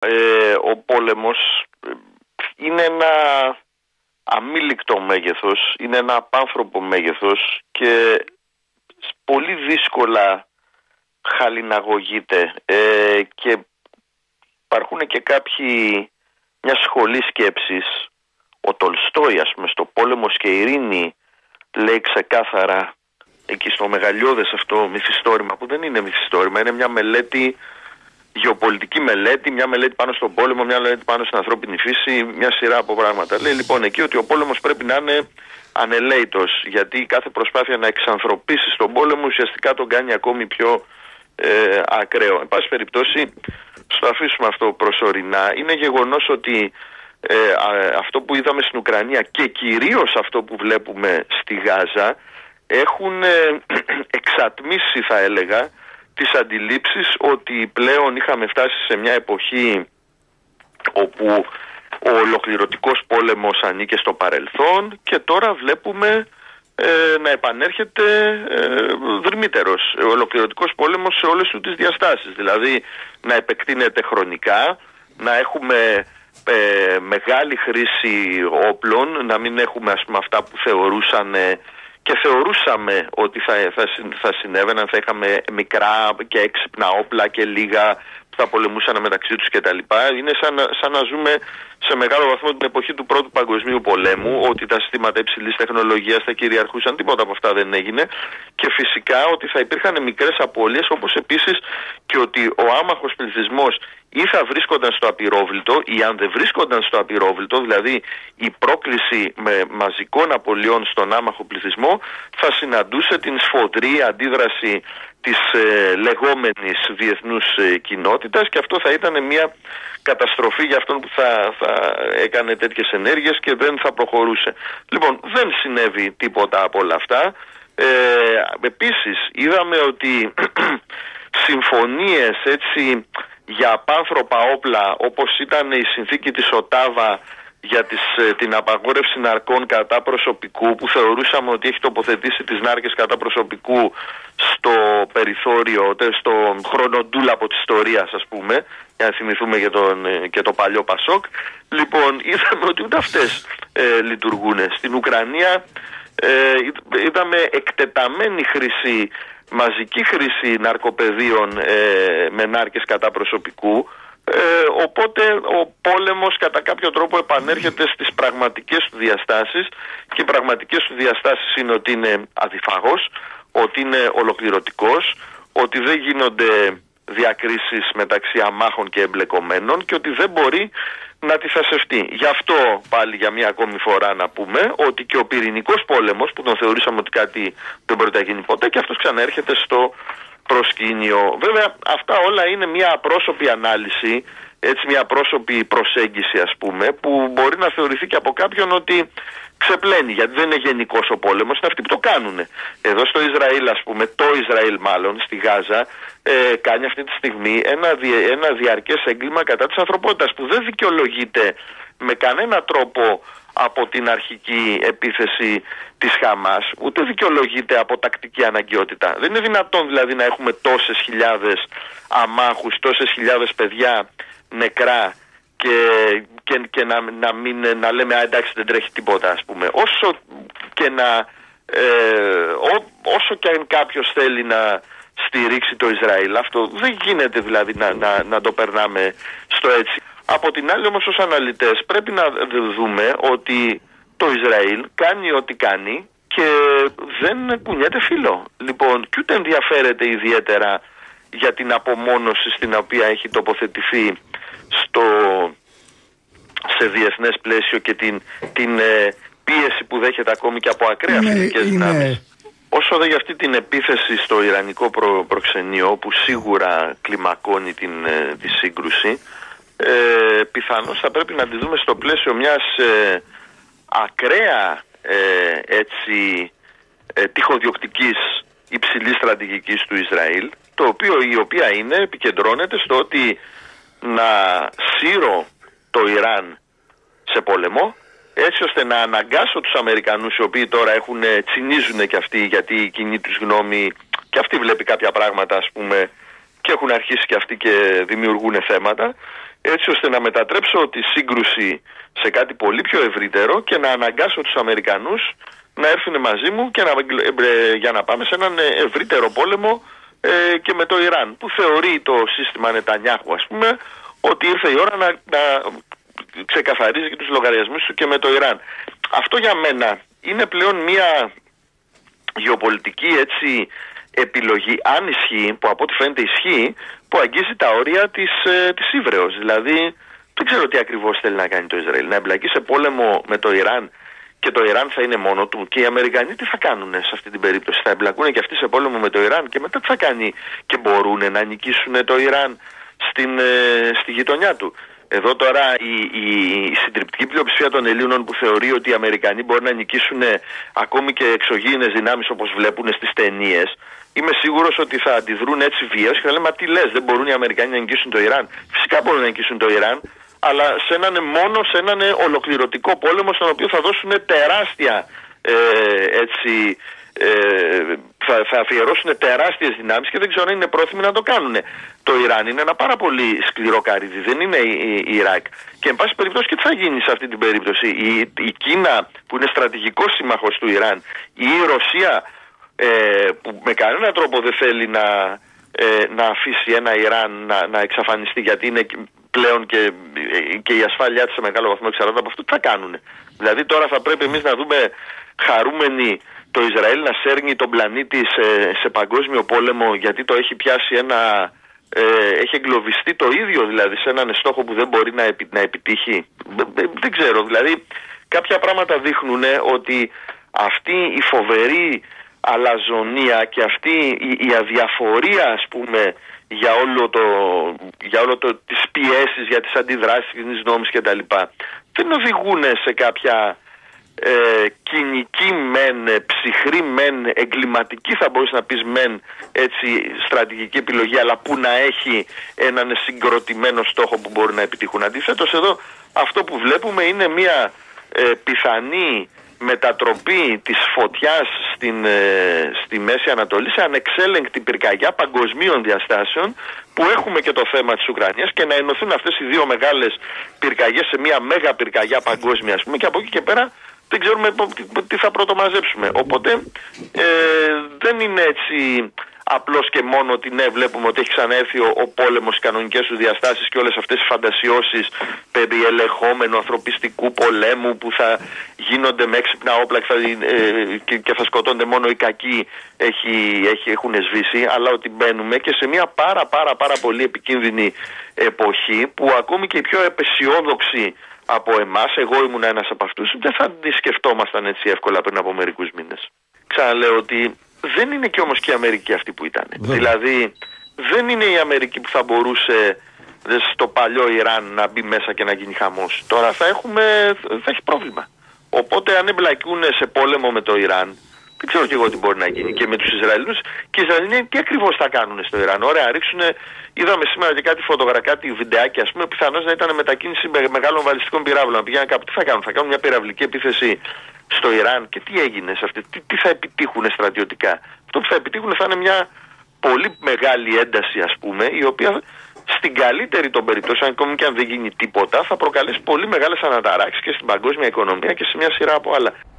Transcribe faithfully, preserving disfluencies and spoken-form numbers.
ε, ο πόλεμος είναι ένα αμίληκτο μέγεθος, είναι ένα απάνθρωπο μέγεθος και πολύ δύσκολα χαλιναγωγείται, ε, και υπάρχουν και κάποιοι, μια σχολή σκέψης, ο Τολστόι ας πούμε στο «Πόλεμος και ειρήνη» λέει ξεκάθαρα εκεί στο μεγαλειώδες αυτό μυθιστόρημα, που δεν είναι μυθιστόρημα, είναι μια μελέτη, γεωπολιτική μελέτη, μια μελέτη πάνω στον πόλεμο, μια μελέτη πάνω στην ανθρώπινη φύση, μια σειρά από πράγματα. Λέει λοιπόν εκεί ότι ο πόλεμος πρέπει να είναι ανελαίτος, γιατί κάθε προσπάθεια να εξανθρωπίσει τον πόλεμο ουσιαστικά τον κάνει ακόμη πιο ε, ακραίο. Εν πάση περιπτώσει, στο αφήσουμε αυτό προσωρινά. Είναι γεγονός ότι ε, α, αυτό που είδαμε στην Ουκρανία και κυρίως αυτό που βλέπουμε στη Γάζα έχουν ε, εξατμίσει, θα έλεγα, τις αντιλήψεις ότι πλέον είχαμε φτάσει σε μια εποχή όπου ο ολοκληρωτικός πόλεμος ανήκε στο παρελθόν και τώρα βλέπουμε ε, να επανέρχεται ε, δρυμύτερος ο ολοκληρωτικός πόλεμος σε όλες του τις διαστάσεις, δηλαδή να επεκτείνεται χρονικά, να έχουμε ε, μεγάλη χρήση όπλων, να μην έχουμε ας πούμε αυτά που θεωρούσαν και θεωρούσαμε ότι θα, θα, θα συνέβαιναν, θα είχαμε μικρά και έξυπνα όπλα και λίγα που θα πολεμούσαν μεταξύ τους κτλ. Είναι σαν, σαν να ζούμε σε μεγάλο βαθμό την εποχή του Πρώτου Παγκοσμίου Πολέμου, ότι τα συστήματα υψηλής τεχνολογίας θα κυριαρχούσαν, τίποτα από αυτά δεν έγινε, και φυσικά ότι θα υπήρχαν μικρές απώλειες, όπως επίσης και ότι ο άμαχος πληθυσμός ή θα βρίσκονταν στο απειρόβλητο ή αν δεν βρίσκονταν στο απειρόβλητο, δηλαδή η πρόκληση με μαζικών απολειών στον άμαχο πληθυσμό θα συναντούσε την σφοδρή αντίδραση της ε, λεγόμενης διεθνούς ε, κοινότητας, και αυτό θα ήταν μια καταστροφή για αυτόν που θα, θα έκανε τέτοιες ενέργειες και δεν θα προχωρούσε. Λοιπόν, δεν συνέβη τίποτα από όλα αυτά. Ε, επίσης, είδαμε ότι συμφωνίες έτσι για απάνθρωπα όπλα, όπως ήταν η συνθήκη της Οτάβα για τις, την απαγόρευση ναρκών κατά προσωπικού, που θεωρούσαμε ότι έχει τοποθετήσει τις νάρκες κατά προσωπικού στο περιθώριο, στο χρονοτούλαπο της ιστορίας ας πούμε, για να θυμηθούμε και, τον, και το παλιό Πασόκ. Λοιπόν, είδαμε ότι ούτε αυτές ε, λειτουργούν. Στην Ουκρανία ε, είδαμε εκτεταμένη χρήση, μαζική χρήση ναρκοπαιδείων ε, με νάρκες κατά προσωπικού. Ε, οπότε ο πόλεμος κατά κάποιο τρόπο επανέρχεται στις πραγματικές του διαστάσεις, και οι πραγματικές του διαστάσεις είναι ότι είναι αδιφάγος, ότι είναι ολοκληρωτικός, ότι δεν γίνονται διακρίσεις μεταξύ αμάχων και εμπλεκομένων και ότι δεν μπορεί να τη θασευτεί. Γι' αυτό πάλι για μια ακόμη φορά να πούμε ότι και ο πυρηνικός πόλεμος, που τον θεωρήσαμε ότι κάτι δεν μπορεί να γίνει ποτέ, και αυτός ξαναέρχεται στο προσκήνιο. Βέβαια αυτά όλα είναι μια απρόσωπη ανάλυση, έτσι, μια απρόσωπη προσέγγιση ας πούμε, που μπορεί να θεωρηθεί και από κάποιον ότι ξεπλένει, γιατί δεν είναι γενικός ο πόλεμος, είναι αυτοί που το κάνουν. Εδώ στο Ισραήλ ας πούμε, το Ισραήλ μάλλον, στη Γάζα, ε, κάνει αυτή τη στιγμή ένα, διε, ένα διαρκές έγκλημα κατά της ανθρωπότητας που δεν δικαιολογείται με κανένα τρόπο από την αρχική επίθεση της Χαμάς, ούτε δικαιολογείται από τακτική αναγκαιότητα. Δεν είναι δυνατόν δηλαδή να έχουμε τόσες χιλιάδες αμάχους, τόσες χιλιάδες παιδιά νεκρά και, και, και να, να, μην, να λέμε «Α, εντάξει, δεν τρέχει τίποτα» ας πούμε. Όσο και, να, ε, ό, όσο και αν κάποιος θέλει να στηρίξει το Ισραήλ, αυτό δεν γίνεται δηλαδή να, να, να το περνάμε στο έτσι. Από την άλλη όμως, ως αναλυτές πρέπει να δούμε ότι το Ισραήλ κάνει ό,τι κάνει και δεν κουνιέται φύλλο. Λοιπόν, και ούτε ενδιαφέρεται ιδιαίτερα για την απομόνωση στην οποία έχει τοποθετηθεί στο, σε διεθνές πλαίσιο και την, την ε, πίεση που δέχεται ακόμη και από ακραία φυσικές δυνάμεις. Όσο δε για αυτή την επίθεση στο Ιρανικό προ, προξενείο, που σίγουρα κλιμακώνει την, ε, τη σύγκρουση, Ε, πιθανώς θα πρέπει να τη δούμε στο πλαίσιο μιας ε, ακραία ε, έτσι ε, τυχοδιοκτικής υψηλής στρατηγικής του Ισραήλ, το οποίο, η οποία είναι, επικεντρώνεται στο ότι να σύρω το Ιράν σε πόλεμο, έτσι ώστε να αναγκάσω τους Αμερικανούς, οι οποίοι τώρα έχουν, τσινίζουν και αυτοί, γιατί η κοινή τους γνώμη και αυτή βλέπει κάποια πράγματα ας πούμε, και έχουν αρχίσει και αυτοί και δημιουργούν θέματα, έτσι ώστε να μετατρέψω τη σύγκρουση σε κάτι πολύ πιο ευρύτερο και να αναγκάσω τους Αμερικανούς να έρθουν μαζί μου και να, ε, για να πάμε σε έναν ευρύτερο πόλεμο ε, και με το Ιράν, που θεωρεί το σύστημα Νετανιάχου, ας πούμε, ότι ήρθε η ώρα να, να ξεκαθαρίζει και τους λογαριασμούς του και με το Ιράν. Αυτό για μένα είναι πλέον μια γεωπολιτική, έτσι, επιλογή, αν ισχύει, που από ό,τι φαίνεται ισχύει, που αγγίζει τα όρια της, ε, της ύβρεως. Δηλαδή δεν ξέρω τι ακριβώς θέλει να κάνει το Ισραήλ, να εμπλακεί σε πόλεμο με το Ιράν και το Ιράν θα είναι μόνο του, και οι Αμερικανοί τι θα κάνουν σε αυτή την περίπτωση, θα εμπλακούν και αυτοί σε πόλεμο με το Ιράν και μετά τι θα κάνει, και μπορούν να νικήσουν το Ιράν στην, ε, στη γειτονιά του. Εδώ τώρα η, η, η συντριπτική πλειοψηφία των Ελλήνων που θεωρεί ότι οι Αμερικανοί μπορεί να νικήσουν ακόμη και εξωγήινες δυνάμεις όπως βλέπουν στις ταινίες, είμαι σίγουρος ότι θα αντιδρούν έτσι βίαιως και θα λέμε, μα τι λες, δεν μπορούν οι Αμερικανοί να νικήσουν το Ιράν. Φυσικά μπορούν να νικήσουν το Ιράν, αλλά σε έναν μόνο, σε έναν ολοκληρωτικό πόλεμο στον οποίο θα δώσουν τεράστια ε, έτσι... Ε, θα, θα αφιερώσουν τεράστιες δυνάμεις και δεν ξέρω αν είναι πρόθυμοι να το κάνουν. Το Ιράν είναι ένα πάρα πολύ σκληρό καρύδι, δεν είναι η, η, η Ιράκ. Και εν πάση περιπτώσει, και τι θα γίνει σε αυτή την περίπτωση? Η, η Κίνα που είναι στρατηγικός σύμμαχος του Ιράν, ή η Ρωσία ε, που με κανένα τρόπο δεν θέλει να, ε, να αφήσει ένα Ιράν να, να εξαφανιστεί, γιατί είναι πλέον και, και η ασφάλειά της σε μεγάλο βαθμό εξαρτάται από αυτό, τι θα κάνουν? Δηλαδή τώρα θα πρέπει εμείς να δούμε χαρούμενοι το Ισραήλ να σέρνει τον πλανήτη σε, σε παγκόσμιο πόλεμο, γιατί το έχει πιάσει ένα... Ε, έχει εγκλωβιστεί το ίδιο, δηλαδή, σε έναν στόχο που δεν μπορεί να, επι, να επιτύχει. Δεν, δεν ξέρω, δηλαδή κάποια πράγματα δείχνουν ότι αυτή η φοβερή αλαζονία και αυτή η, η αδιαφορία, ας πούμε, για όλο το, για όλο το, τις πιέσεις, για τις αντιδράσεις, τις νόμους και τα λοιπά, δεν οδηγούν σε κάποια... Ε, κοινική μεν, ψυχρή μεν, εγκληματική θα μπορείς να πεις μεν, έτσι, στρατηγική επιλογή, αλλά που να έχει έναν συγκροτημένο στόχο που μπορεί να επιτύχουν. Αντιθέτως εδώ αυτό που βλέπουμε είναι μια ε, πιθανή μετατροπή της φωτιάς στην, ε, στη Μέση Ανατολή σε ανεξέλεγκτη πυρκαγιά παγκοσμίων διαστάσεων, που έχουμε και το θέμα της Ουκρανίας, και να ενωθούν αυτές οι δύο μεγάλες πυρκαγιές σε μια μέγα πυρκαγιά παγκόσμια, ας πούμε, και από εκεί και πέρα δεν ξέρουμε τι θα πρωτομαζέψουμε. Οπότε ε, δεν είναι έτσι απλώς και μόνο ότι ναι, βλέπουμε ότι έχει ξαναέρθει ο, ο πόλεμος, οι κανονικές του διαστάσεις και όλες αυτές οι φαντασιώσεις περί ελεγχόμενου ανθρωπιστικού πολέμου που θα γίνονται με έξυπνα όπλα και θα, ε, και, και θα σκοτώνται μόνο οι κακοί, έχει, έχει, έχουν σβήσει, αλλά ότι μπαίνουμε και σε μια πάρα πάρα πάρα πολύ επικίνδυνη εποχή που ακόμη και οι πιο επαισιόδοξοι από εμάς, εγώ ήμουν ένας από αυτούς, δεν θα τη σκεφτόμασταν έτσι εύκολα πριν από μερικούς μήνες. Ξαναλέω ότι δεν είναι και όμως και η Αμερική αυτή που ήταν. Βέβαια. Δηλαδή δεν είναι η Αμερική που θα μπορούσε στο παλιό Ιράν να μπει μέσα και να γίνει χαμός. Τώρα θα, έχουμε, θα έχει πρόβλημα. Οπότε αν εμπλακούν σε πόλεμο με το Ιράν, δεν ξέρω και εγώ τι μπορεί να γίνει, και με τους Ισραηλούς, και οι Ισραηλοί τι ακριβώς θα κάνουν στο Ιράν? Ωραία, ρίξουν, είδαμε σήμερα και κάτι φωτογραφία, κάτι βιντεάκι, ας πούμε, πιθανώς να ήταν μετακίνηση με μεγάλων βαλιστικών πυράβλων, να πηγαίνουν κάπου. Τι θα κάνουν? Θα κάνουν μια πυραυλική επίθεση στο Ιράν? Και τι έγινε σε αυτή, τι, τι θα επιτύχουν στρατιωτικά? Αυτό που θα επιτύχουν θα είναι μια πολύ μεγάλη ένταση, ας πούμε, η οποία στην καλύτερη των περιπτώσεων, ακόμη και αν δεν γίνει τίποτα, θα προκαλέσει πολύ μεγάλες αναταράξεις και στην παγκόσμια οικονομία και σε μια σειρά από άλλα.